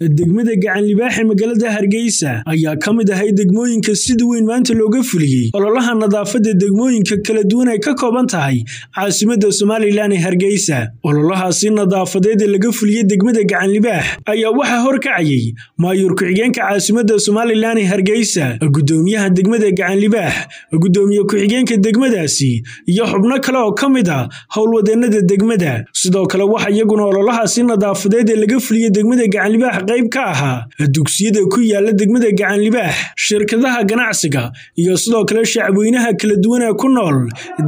degmada gacan libaaxa magaalada Hargeysa ayaa kamid ahay degmooyinka sida weyn maanta looga fuliyay ololaha nadaafada degmooyinka kala duwan ay ka kooban tahay caasimada Soomaaliland ee Hargeysa. Ololahaasi nadaafadeed laga fuliyay degmada gacan libaaxa ayaa waxa hor kacayay maayurka xigeenka caasimada Soomaaliland ee Hargeysa, gudoomiyaha degmada gacan libaaxa, gudoomiye ku xigeenka degmadaasi iyo xubno kale oo kamid ah howlwadeennada degmada. Sidoo kale waxa iyaguna ololahaasi nadaafadeed laga fuliyay degmada gacan libaaxa qayb ka aha dugsiyada ku yaala degmada gacan libaaxa, shirkadaha ganacsiga iyo sidoo kale shacabweynaha kala duwan ee ku nool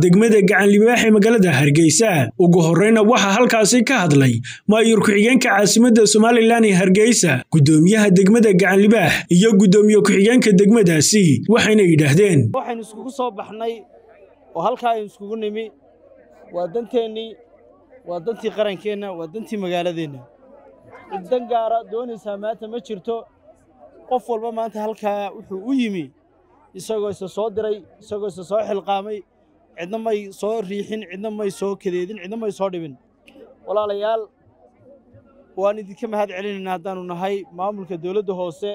degmada gacan libaaxa magaalada Hargeysa. Ugu horeyna waxa halkaasi ka hadlay maayur ku xigeenka caasimada Soomaaliland ee Hargeysa, gudoomiyaha degmada gacan libaaxa iyo gudoomiye ku xigeenka degmadaasi waxayna yiraahdeen waxaan isku soo baxnay oo halka ay isku nimi waa danteeni, waa dantii qarankeena, waa dantii magaaladeena. idan gaara doonaysa maanta ma jirto qof walba maanta halka wuxuu u yimi isagoo soo diray, isagoo soo xilqaamay, cidna may soo riixin, cidna may soo kadeedin, cidna may soo dhibin. walaalayaal waan idinka mahad celinaynaa haddaanu nahay maamulka dawladda hoose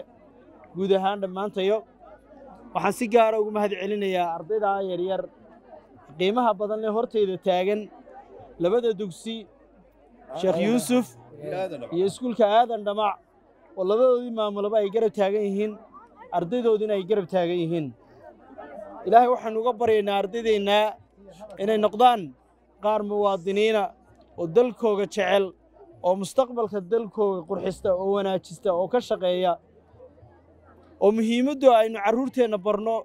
guud ahaan dhamaantayo. waxaan si gaar ah ugu mahad celinayaa ardayda yar yar qiimaha badan ee horteyda taagan labada dugsi Sheekh Yuusuf iyo iskuulka aadan dhamac oo labadoodii maamulaba ay garab taagan yihiin, ardaydoodina ay garab taagan yihiin. ilaahay waxaan uga baryaynaa ardaydeena inay noqdaan qaar muwaadiniina oo dalkooga jecel, oo mustaqbalka dalkooga qurxista oo wanaajista oo ka shaqeeya, oo muhiimaddu aynu carruurteena barno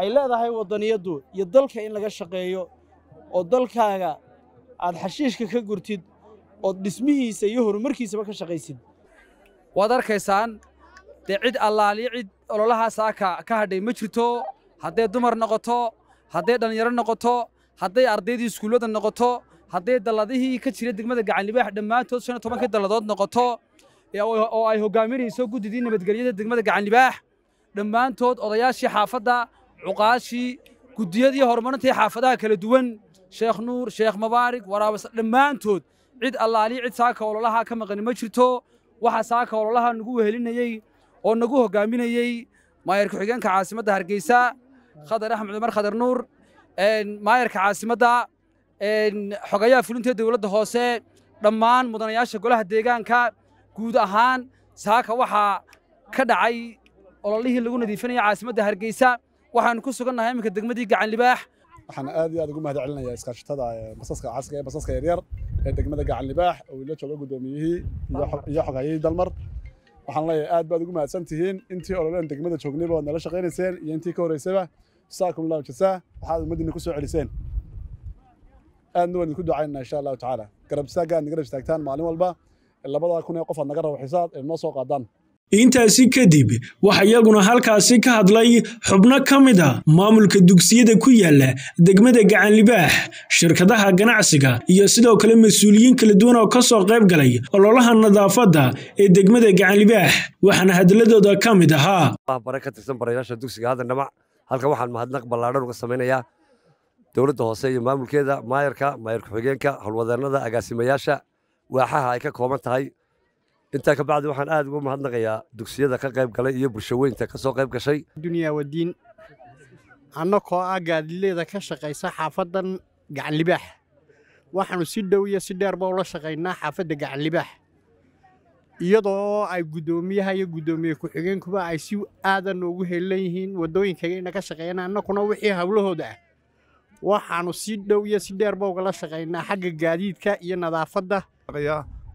ay leedahay wadaniyadu iyo dalka in laga shaqeeyo, oo dalkaaga aad xashiishka ka gurtid oo dhismihiisa iyo horumarkiisaba ka shaqaysid. waad arkaysaan cid allaali cid ololaha saaka ka hadhay ma jirto. haday dumar noqoto, haday dhalinyaro noqoto, haday ardaydii iskuulada noqoto, haday daladihii ka jira degmada gacan libaaxa dhamaantood 15 daladood noqoto oo ay hogaaminayso gudidii nabadgelyada degmada gacan libaaxa dhamaantood, odayaashii xaafadda, cuqaashii, gudiyadii horumarinta xaafadaha kala duwan, sheekh nuur, sheekh mubaarak, waraabas dhamaantood cid allaali cid saaka ololaha ka maqan ma jirto. waxa saaka ololaha nagu wehelinayay oo nagu hogaaminayay maayirka xigeenka caasimada Hargeysa Khadar Axmed Umar Khadar Nuur, maayirka caasimada xogayaha fulinta dawladda hoose, dhammaan mudanayaasha golaha deegaanka. guud ahaan saaka waxa ka dhacay ololihii lagu nadiifinayay caasimada Hargeysa. waxaan ku sugannahay iminka degmadii gacan libaax. waxaan aad iyo aad ugu mahad celinayaa iskaashatada basaska caaska ee basaska yar yar degmada gacan libaaxa oo la joogo gudoomiyihii iyo xogayay dalmar. waxaan leeyahay aad baad ugu mahadsantihiin intii ololada degmada joognayba oo nala shaqeynayseen iyo intii ka horeysayba. saakum Allahu jaza, waxaad ummadina ku soo celiseen, aadna waan ku ducaynaa insha Allah taala. garab saagaan naga istaagtaan maalin walba 2000 ee qof aad naga rabo xisaab ee noo soo qaadaan. intaasi kadib waxa iyaguna halkaasi ka hadlay xubno kamid ah maamulka dugsiyada ku yaala degmada gacan libaaxa, shirkadaha ganacsiga iyo sidoo kale mas'uuliyiin kala duwan oo ka soo qayb galay ololaha nadaafada ee degmada gacan libaaxa. waxana hadladooda kamid ahaa baraka tirsan barayaasha dugsiga aadan dhamac. halka waxaan mahadnaq ballaaran uga sameynayaa dawladda hoose iyo maamulkeeda, maayirka xigeenka, howlwadeennada, agaasimayaasha waaxaha ay ka kooban tahay. inta ka bacdi waxaan aad ugu mahadnaqayaa dugsiyada ka qayb galay iyo bulshadeynta ka soo qayb gashay. dunyaa wadiin annakoo ah gaadiileeda ka shaqeysa xaafadan gacan libaaxa, waxaanu si dhow iyo si dheerba ula shaqeynaa xaafadda gacan libaaxa, iyadoo ay gudoomiyaha iyo gudoomiye ku xigeenkuba ay si aadan noogu heelan yihiin wadooyinkayna ka shaqeynaa. annakuna wixii hawlahooda ah waxaanu si dhow iyo si dheerba ula shaqeynaa xagga gaadiidka iyo nadaafadda.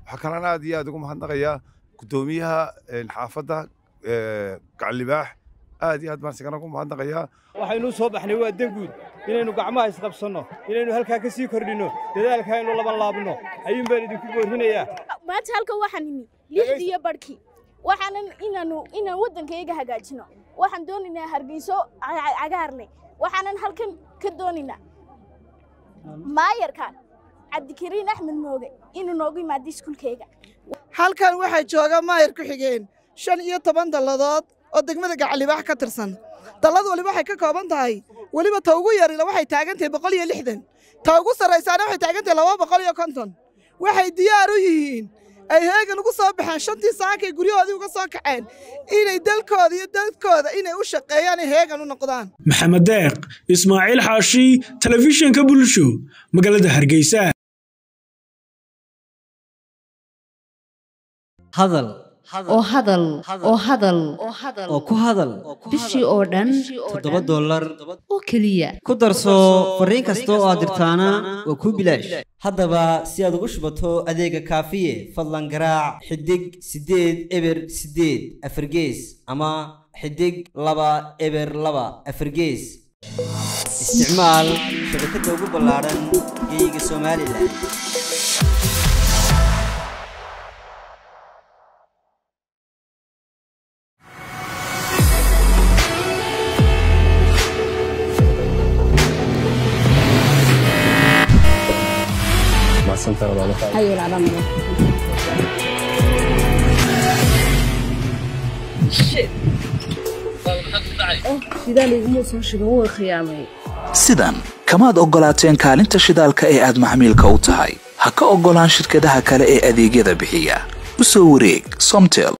وحكرنا هذا يا دكتور محمد غيا كدوميها الحافظة كعلباح هذه هاد ما سكرناكم محمد غيا. وحنو صوب إحنا ودقود إلى إنه قعما يسقب صنّه إلى إنه هالكاكسي كردينه لذلك هاي والله بالله بنو أيام بريد كبر هنا يا. ما تهلك وحني ليه دي بركي وحنا إنه ودن كي يجها جالسنا وحنا دوننا هرجيسو عجارلي وحنا هالكن كدوننا ما يركان. عبدكريم أحمد موجي إنه نوجي مع ديس كل كيجا. هل كان واحد شوجا ما يركح جين؟ شان يتبان دلادات قدك ماذا قال لي بحكة ترسن دلاد ولا بحكة كابن تاعي ولا بتوجو يري لو واحد تاجن تبقالي اللحدن توجو سريسان واحد تاجن تلوا بقالي كنتن واحد ديارين أي هيك نقول صباح شنتي ساعة يقولي هذه وقصاك عين إني دلك هذه دلك هذا إني وشق يعني هيك نقدان محمد داق إسماعيل حاشي تلفزيون كابول شو مقالة هرقيسان هذا oo hadal oo hadal oo ku hadal bishii oo dhan $7 oo kaliya ku darso fariin kasta oo aad dirtaana waa ku bilaash haddaba si aad ugu shubato adeega kaafiye fadlan garaac xidig 8 eber 8 gees ama xidig 2 eber 2 gees isticmaal shabakada ugu ballaaran geeyiga Soomaaliland. أي العظام sidan kamaad ogolaateen kaalinta shidaalka ee aad macmiilka u tahay ha ka ogolaan shirkadaha kale ee adeegyada bixiya u soo wareeg Somtel.